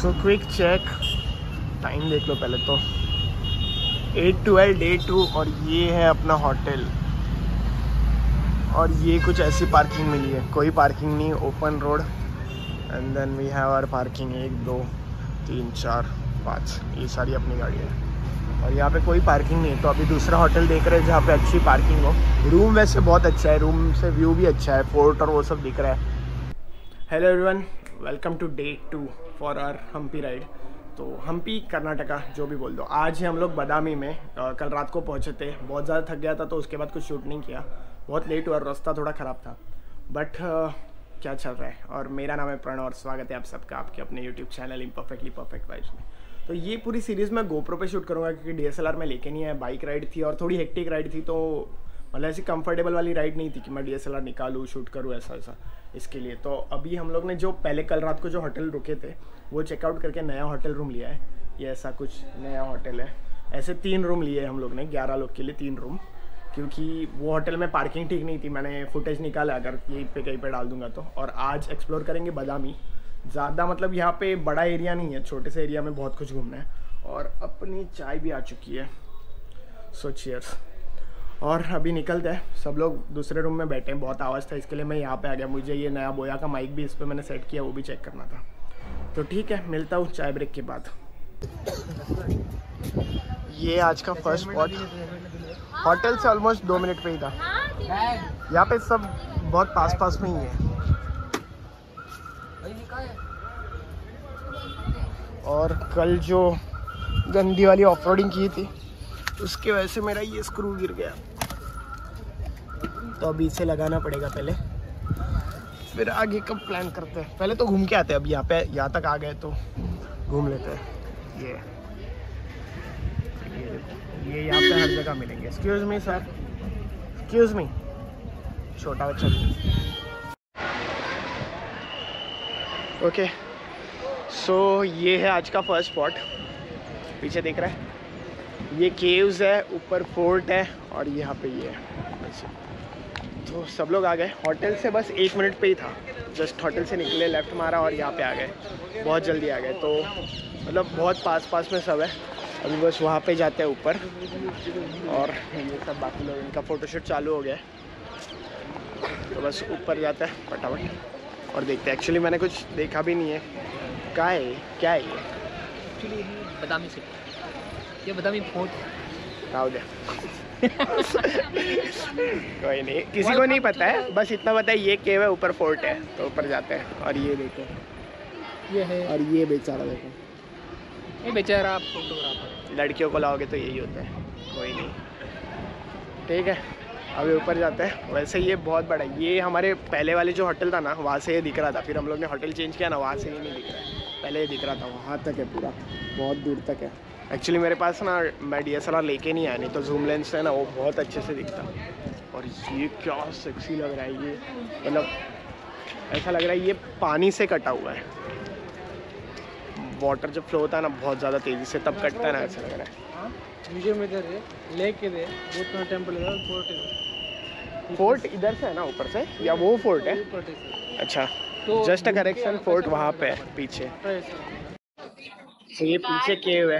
So quick check, time देख लो पहले तो, 8:12 day 2 और ये है अपना होटल। और ये कुछ ऐसी पार्किंग मिली है, कोई पार्किंग नहीं, open road. And then we have our parking 1 2 3 4 5, ये सारी अपनी गाड़ी है। और यहाँ पे कोई पार्किंग नहीं है, तो अभी दूसरा होटल देख रहे हैं जहाँ पे अच्छी पार्किंग हो। रूम वैसे बहुत अच्छा है, रूम से व्यू भी अच्छा है, फोर्ट और वो सब दिख रहा है। Hello everyone, welcome to day 2 for our Hampi ride. तो हम्पी, कर्नाटका, जो भी बोल दो। आज हम लोग बदामी में, कल रात को पहुँचे थे, बहुत ज़्यादा थक गया था तो उसके बाद कुछ शूट नहीं किया, बहुत लेट हुआ, रास्ता थोड़ा ख़राब था। बट क्या चल रहा है। और मेरा नाम है प्रणव और स्वागत है आप सबका आपके अपने YouTube channel imperfectly perfect vibes में। तो ये पूरी सीरीज़ मैं गोप्रो पे शूट करूँगा क्योंकि DSLR में लेके नहीं है। बाइक राइड थी और थोड़ी हेक्टिक राइड थी, तो मतलब ऐसी कंफर्टेबल वाली राइड नहीं थी कि मैं DSLR निकालूँ, शूट करूँ, ऐसा इसके लिए। तो अभी हम लोग ने जो पहले कल रात को जो होटल रुके थे वो चेकआउट करके नया होटल रूम लिया है। ये ऐसा कुछ नया होटल है, ऐसे 3 रूम लिए हम लोग ने, 11 लोग के लिए 3 रूम, क्योंकि वो होटल में पार्किंग ठीक नहीं थी। मैंने फुटेज निकाला, अगर यहीं पे कहीं पे डाल दूंगा तो। और आज एक्सप्लोर करेंगे बदामी ज़्यादा, मतलब यहाँ पे बड़ा एरिया नहीं है, छोटे से एरिया में बहुत कुछ घूमना है। और अपनी चाय भी आ चुकी है, सो चीयर्स। और अभी निकलते हैं, सब लोग दूसरे रूम में बैठे हैं, बहुत आवाज़ था इसके लिए मैं यहाँ पर आ गया। मुझे ये नया बोया का माइक भी इस पर मैंने सेट किया, वो भी चेक करना था। तो ठीक है, मिलता हूँ चाय ब्रेक के बाद। ये आज का फर्स्ट स्पॉट, होटल से ऑलमोस्ट 2 मिनट पे ही था। यहाँ पे सब बहुत पास में ही है। और कल जो गंदी वाली ऑफ रोडिंग की थी उसके वजह से मेरा ये स्क्रू गिर गया, तो अभी इसे लगाना पड़ेगा पहले, फिर आगे कब प्लान करते हैं। पहले तो घूम के आते हैं, अभी यहाँ पे यहाँ तक आ गए तो घूम लेते हैं। ये यहाँ पे हर जगह मिलेंगे। Excuse me sir, excuse me, छोटा बच्चा। ओके, सो ये है आज का फर्स्ट स्पॉट, पीछे देख रहा है, ये केव्स है, ऊपर फोर्ट है और यहाँ पे ये है। तो सब लोग आ गए, होटल से बस 1 मिनट पे ही था, जस्ट होटल से निकले, लेफ्ट मारा और यहाँ पे आ गए, बहुत जल्दी आ गए। तो मतलब बहुत पास में सब है, अभी बस वहाँ पे जाते हैं ऊपर। और ये सब बाकी लोग, इनका फ़ोटोशूट चालू हो गया है, तो बस ऊपर जाते हैं फटाफट और देखते हैं। एक्चुअली मैंने कुछ देखा भी नहीं है, क्या है ये? एक्चुअली बदामी से, ये बदामी फोर्ट आओ दे कोई नहीं, किसी को नहीं पता है, बस इतना पता है ये केव है, ऊपर फोर्ट है, तो ऊपर जाते हैं। और ये देखो, ये है, और ये बेचारा देखो, ये बेचारा फोटोग्राफर, लड़कियों को लाओगे तो यही होता है। कोई नहीं, ठीक है, अभी ऊपर जाते हैं। वैसे ये बहुत बड़ा, ये हमारे पहले वाले जो होटल था ना, वहाँ से ये दिख रहा था, फिर हम लोग ने होटल चेंज किया ना, वहाँ से ये नहीं दिख रहा है, पहले ये दिख रहा था। वहाँ तक है पूरा, बहुत दूर तक है। एक्चुअली मेरे पास ना, मैं DSLR लेके नहीं आया, नहीं तो जूम लेंस है ना, वो बहुत अच्छे से दिखता। और ये क्या सेक्सी लग रहा है, ये मतलब ऐसा लग रहा है ये पानी से कटा हुआ है। वाटर जब फ्लो होता है ना बहुत ज़्यादा तेज़ी से, तब कटता है ना, ऐसा लग रहा है। म्यूजियम इधर है, लेक इधर, बुद्ध टेम्पल इधर, फोर्ट, फोर्ट इधर से है ना ऊपर से, या वो फोर्ट है? अच्छा, जस्ट अ करेक्शन, फोर्ट वहाँ पे है पीछे। तो ये पीछे केव है,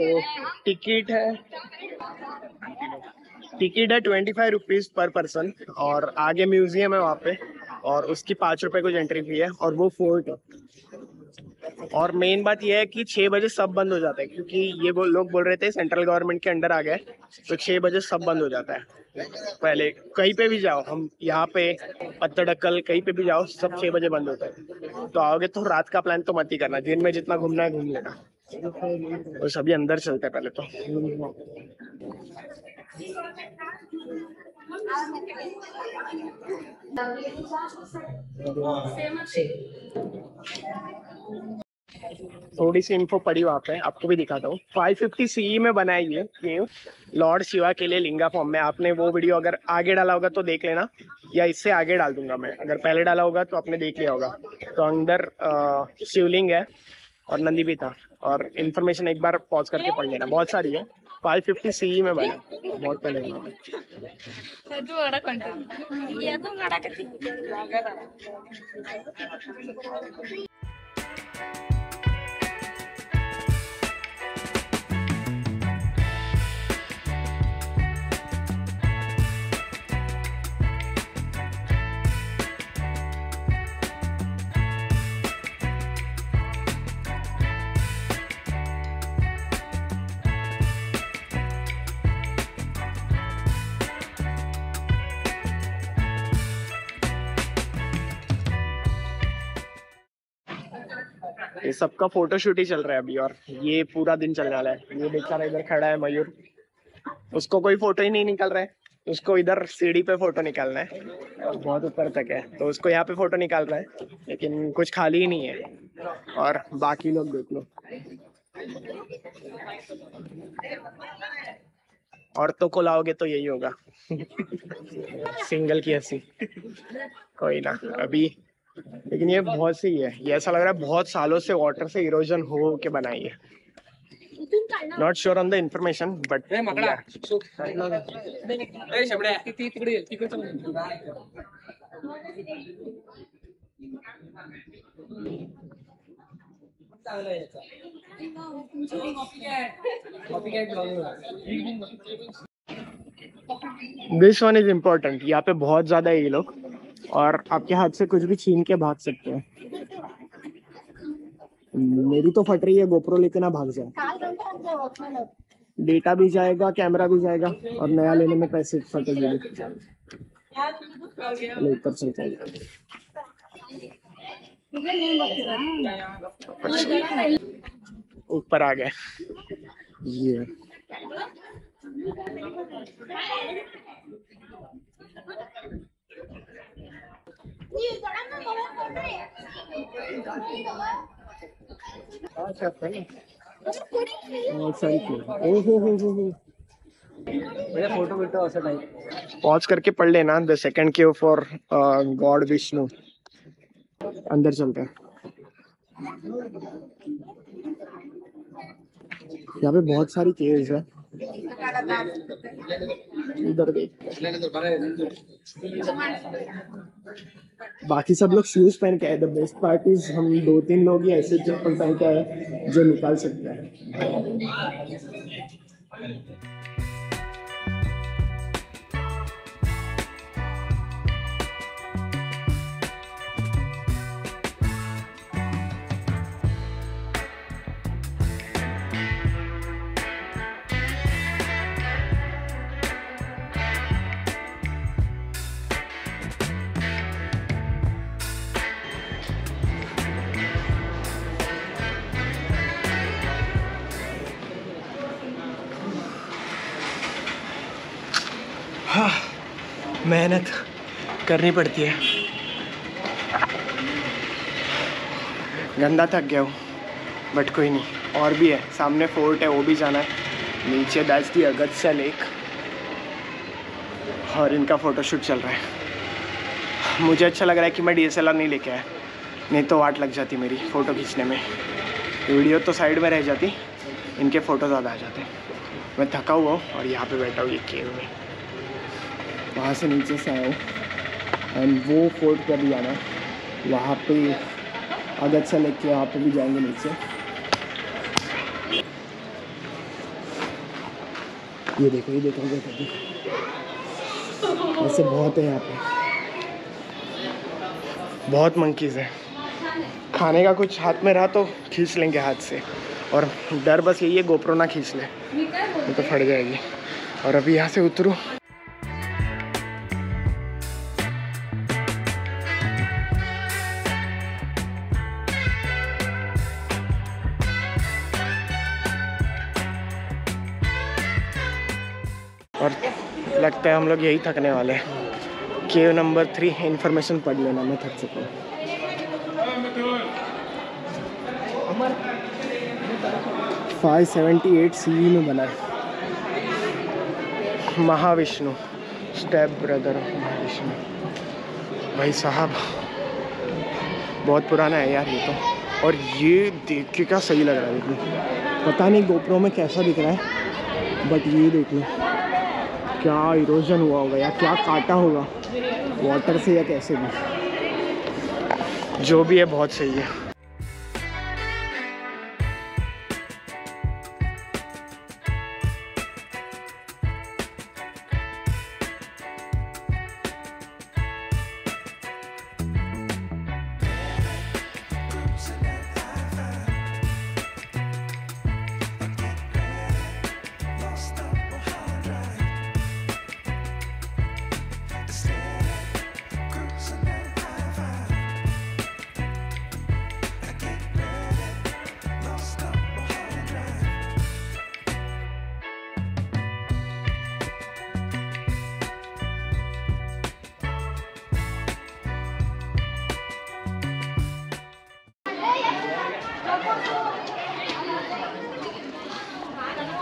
तो टिकट है, 25 रुपीज़ पर पर्सन। और आगे म्यूजियम है वहाँ पे, और उसकी 5 रुपये कुछ एंट्री फी है, और वो फोर्ट है। और मेन बात यह है कि 6 बजे सब बंद हो जाता है, क्योंकि ये लोग बोल रहे थे सेंट्रल गवर्नमेंट के अंडर आ गए, तो 6 बजे सब बंद हो जाता है। पहले कहीं पे भी जाओ, हम यहाँ पे पत्तडकल कहीं पे भी जाओ, सब 6 बजे बंद होता है। तो आओगे तो रात का प्लान तो मत ही करना, दिन में जितना घूमना है घूम लेना। और सभी अंदर चलते पहले तो। थोड़ी सी इन्फो पड़ी वहाँ पे, आपको भी दिखाता हूँ। 550 CE में बना है ये केव, लॉर्ड शिवा के लिए लिंगा फॉर्म में। आपने वो वीडियो अगर आगे डाला होगा तो देख लेना, या इससे आगे डाल दूंगा मैं, अगर पहले डाला होगा तो आपने देख लिया होगा। तो अंदर शिवलिंग है और नंदी भी था, और इन्फॉर्मेशन एक बार पॉज करके पढ़ लेना, बहुत सारी है। 550 CE में बना, बहुत पहले में। ये सबका फोटोशूट ही चल रहा है अभी और ये पूरा दिन चलने वाला है। ये बेचारा इधर खड़ा है मयूर, उसको कोई फोटो ही नहीं निकल रहा है, उसको इधर सीढ़ी पे फोटो निकालना है, बहुत ऊपर तक है तो उसको यहाँ पे फोटो निकाल रहा है, लेकिन कुछ खाली ही नहीं है। और बाकी लोग देख लो, औरतों को लाओगे तो यही होगा। सिंगल की हंसी। कोई ना अभी, लेकिन ये बहुत सही है, ये ऐसा लग रहा है बहुत सालों से वाटर से इरोजन हो के बनाई है। Not sure on the information, but this one is important। यहाँ पे बहुत ज्यादा है ये लोग और आपके हाथ से कुछ भी छीन के भाग सकते हैं। मेरी तो फट रही है गोप्रो, लेके ना भाग जाए, डेटा भी जाएगा, कैमरा भी जाएगा और नया लेने में पैसे फट जाएंगे। ऊपर आ गए ये। अच्छा पॉज करके पढ़ लेना the second Q for god Vishnu. अंदर चलते हैं। यहाँ पे बहुत सारी केव्स है। इधर बाकी सब लोग शूज पहन के आए। द बेस्ट पार्ट इज हम 2-3 लोग ही ऐसे चप्पल पहन के आए जो निकाल सकते हैं। मेहनत करनी पड़ती है। गंदा थक गया हूँ बट कोई नहीं, और भी है सामने फोर्ट है वो भी जाना है। नीचे दैट्स दी अगस्त्या लेक और इनका फ़ोटोशूट चल रहा है। मुझे अच्छा लग रहा है कि मैं DSLR नहीं लेके आया, नहीं तो वाट लग जाती मेरी फ़ोटो खींचने में। वीडियो तो साइड में रह जाती, इनके फ़ोटो ज़्यादा आ जाते। मैं थका हुआ हूँ और यहाँ पर बैठा हूँ ये केव में। वहाँ से नीचे से आए एंड वो फोर्ट पर भी जाना, वहाँ पे अगस्त्या लेक के वहाँ पे भी जाएंगे नीचे। ये देखो, ये देखो, ये देखो, ऐसे बहुत है यहाँ पे। बहुत मंकीज़ है। खाने का कुछ हाथ में रहा तो खींच लेंगे हाथ से, और डर बस यही है गोप्रो ना खींच ले, नहीं तो फट जाएगी। और अभी यहाँ से उतरूँ। और लगता है हम लोग यही थकने वाले हैं। केव नंबर 3 इन्फॉर्मेशन पढ़ लेना, मैं थक चुका हूँ। CE में बना है। Mahavishnu step brother of Mahavishnu. भाई साहब बहुत पुराना है यार ये तो। और ये देख के क्या सही लग रहा है, पता नहीं गोप्रो में कैसा दिख रहा है बट ये देख लो क्या इरोजन हुआ होगा या क्या काटा होगा वाटर से या कैसे भी। जो भी है बहुत सही है।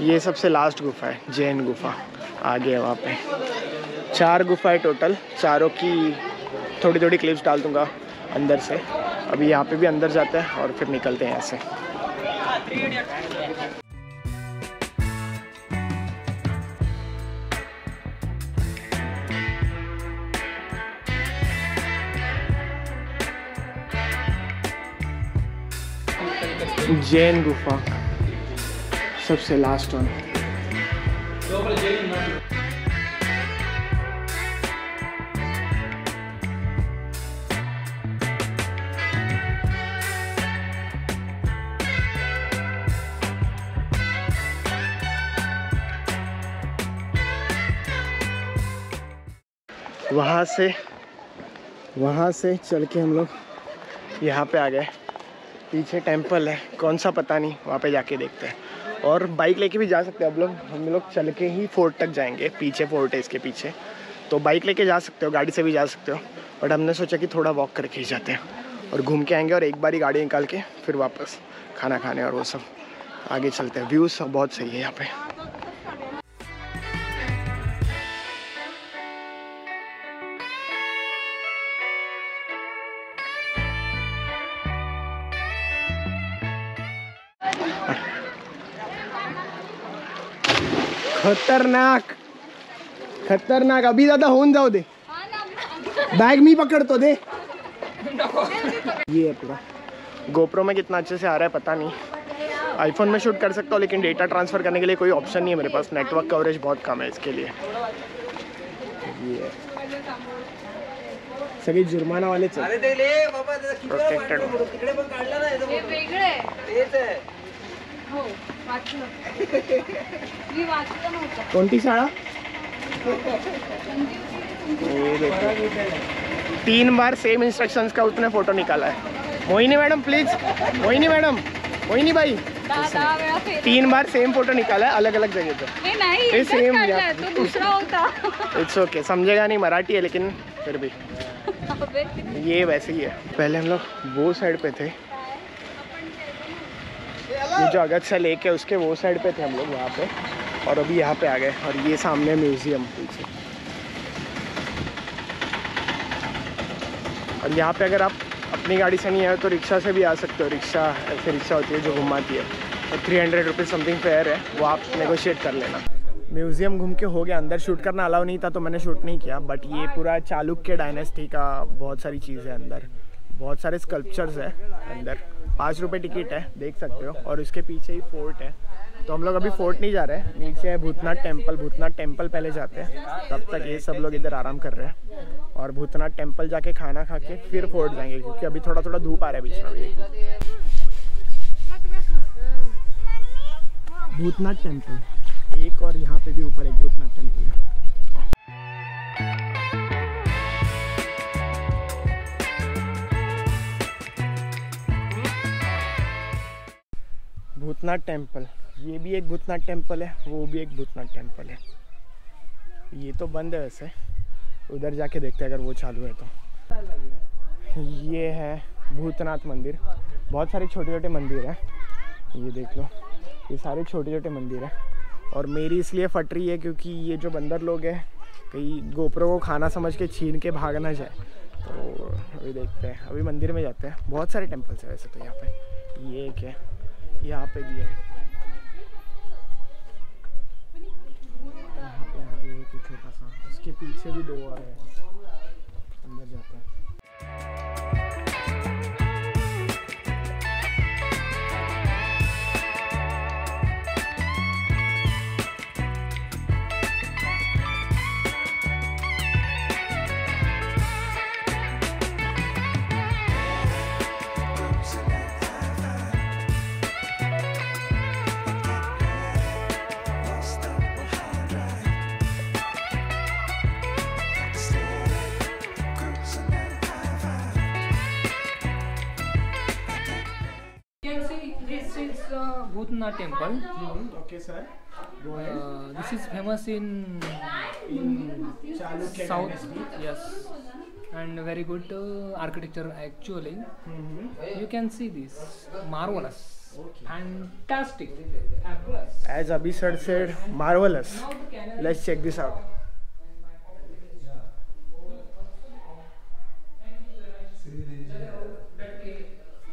ये सबसे लास्ट गुफा है, जैन गुफा आगे है वहाँ पे। 4 गुफाएं टोटल, चारों की थोड़ी थोड़ी क्लिप्स डाल दूंगा अंदर से। अभी यहाँ पे भी अंदर जाते हैं और फिर निकलते हैं यहाँ से। जैन गुफा सबसे लास्ट वन। वहाँ से चल के हम लोग यहाँ पे आ गए। पीछे टेंपल है, कौन सा पता नहीं, वहाँ पे जाके देखते हैं। और बाइक लेके भी जा सकते हैं अब लोग। हम लोग चल के ही फोर्ट तक जाएंगे, पीछे फोर्ट है इसके पीछे, तो बाइक लेके जा सकते हो, गाड़ी से भी जा सकते हो, बट हमने सोचा कि थोड़ा वॉक करके ही जाते हैं और घूम के आएंगे और एक बार ही गाड़ी निकाल के फिर वापस खाना खाने और वो सब। आगे चलते हैं, व्यूज़ बहुत सही है यहाँ पर। खतरनाक अभी ज्यादा होन जाओ दे बैग में पकड़ तो दे। ये है पूरा। GoPro में कितना अच्छे से आ रहा है पता नहीं, आईफोन में शूट कर सकता हूँ लेकिन डेटा ट्रांसफर करने के लिए कोई ऑप्शन नहीं है मेरे पास, नेटवर्क कवरेज बहुत कम है इसके लिए। ये सभी जुर्माना वाले चल। कोणती शाळा? तीन बार सेम इंस्ट्रक्शंस का उसने फोटो निकाला है। Mohini madam please, Mohini madam, Mohini भाई, तीन बार सेम फोटो निकाला है अलग अलग जगह पे। नहीं सेम तो दूसरा होता। इट्स ओके, समझेगा नहीं, मराठी है लेकिन फिर भी ये वैसे ही है। पहले हम लोग वो साइड पे थे, ये जो अगत से लेके उसके वो साइड पे थे हम लोग वहाँ पे, और अभी यहाँ पे आ गए। और ये सामने म्यूजियम पीछे, और यहाँ पे अगर आप अपनी गाड़ी से नहीं आए तो रिक्शा से भी आ सकते हो। रिक्शा ऐसे रिक्शा होती है जो घुमाती है, तो 300 रुपीज़ समथिंग फेयर है, वो आप नेगोशिएट कर लेना। म्यूज़ियम घूम के हो गया, अंदर शूट करना अलाउ नहीं था तो मैंने शूट नहीं किया, बट ये पूरा चालुक्य डायनेस्टी का बहुत सारी चीज़ है अंदर, बहुत सारे स्कल्पचर्स है अंदर। 5 रुपये टिकट है, देख सकते हो, और उसके पीछे ही फोर्ट है। तो हम लोग अभी फोर्ट नहीं जा रहे हैं, नीचे है भूतनाथ टेम्पल। भूतनाथ टेम्पल पहले जाते हैं, तब तक ये सब लोग इधर आराम कर रहे हैं, और भूतनाथ टेम्पल जाके खाना खा के फिर फोर्ट जाएंगे, क्योंकि अभी थोड़ा थोड़ा धूप आ रहा है बीच में। भूतनाथ टेम्पल एक, और यहाँ पे भी ऊपर एक भूतनाथ टेम्पल है। भूतनाथ टेम्पल, ये भी एक भूतनाथ टेम्पल है, वो भी एक भूतनाथ टेम्पल है। ये तो बंद है वैसे, उधर जाके देखते हैं अगर वो चालू है तो। ये है भूतनाथ मंदिर, बहुत सारे छोटे छोटे मंदिर हैं, ये देख लो, ये सारे छोटे छोटे मंदिर हैं। और मेरी इसलिए फट रही है क्योंकि ये जो बंदर लोग हैं कहीं GoPro को खाना समझ के छीन के भाग ना जाए, तो अभी देखते हैं, अभी मंदिर में जाते हैं। बहुत सारे टेम्पल्स हैं वैसे तो यहाँ पर, ये एक है, यहाँ पे भी है, यहाँ पे आगे एक छोटा सा, उसके पीछे भी 2 और है, अंदर जाता है। Bhutanatha temple. Okay, sir. Go ahead. This is famous in Chalukya South. Yes, and very good architecture actually. You can see this marvelous. Fantastic. As Abhi sir said, marvelous. Let's check this out.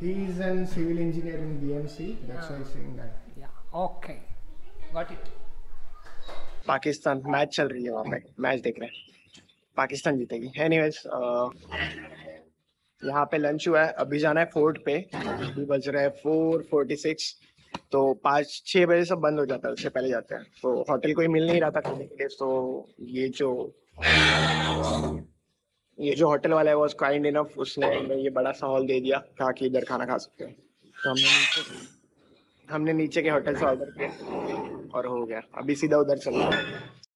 He is a civil engineer in BMC. That's why he's saying that. Yeah. Okay. Got it. Pakistan match चल रही है वहाँ पे, match देख रहे हैं, पाकिस्तान जीतेगी। Anyways यहाँ पे लंच हुआ है, अभी जाना है फोर्ट पे। अभी बज रहा है 4:46, तो 5-6 बजे सब बंद हो जाता है, उससे पहले जाते हैं। तो होटल कोई मिल नहीं रहा था खाने के लिए, तो ये जो होटल वाला है वो काइंड इनफ, उसने हमें ये बड़ा सा हॉल दे दिया, कहा कि इधर खाना खा सकते हैं। तो हमने नीचे के होटल से ऑर्डर किया और हो गया। अभी सीधा उधर चल रहा है।